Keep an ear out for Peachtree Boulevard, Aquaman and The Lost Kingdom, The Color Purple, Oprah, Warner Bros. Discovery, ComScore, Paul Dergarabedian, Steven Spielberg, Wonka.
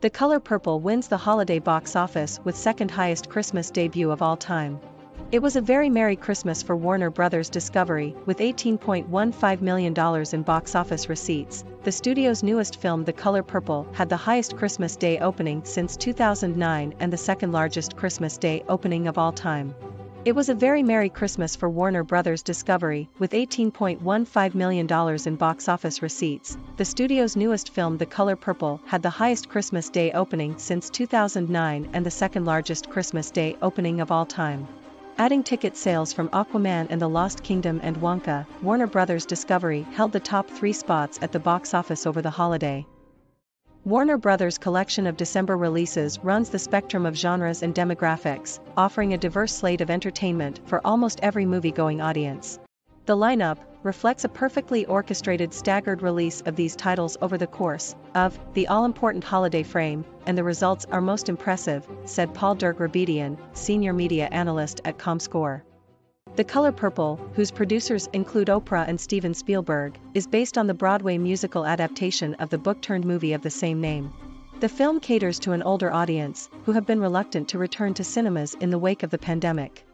The Color Purple wins the holiday box office with second highest Christmas debut of all time. It was a very merry Christmas for Warner Bros. Discovery, with $18.15 million in box office receipts. The studio's newest film The Color Purple had the highest Christmas Day opening since 2009 and the second largest Christmas Day opening of all time. It was a very merry Christmas for Warner Bros. Discovery, with $18.15 million in box office receipts. The studio's newest film The Color Purple had the highest Christmas Day opening since 2009 and the second largest Christmas Day opening of all time. Adding ticket sales from Aquaman and The Lost Kingdom and Wonka, Warner Bros. Discovery held the top three spots at the box office over the holiday. Warner Bros. Collection of December releases runs the spectrum of genres and demographics, offering a diverse slate of entertainment for almost every movie-going audience. The lineup reflects a perfectly orchestrated staggered release of these titles over the course of the all-important holiday frame, and the results are most impressive, said Paul Dergarabedian, senior media analyst at ComScore. The Color Purple, whose producers include Oprah and Steven Spielberg, is based on the Broadway musical adaptation of the book-turned-movie of the same name. The film caters to an older audience, who have been reluctant to return to cinemas in the wake of the pandemic.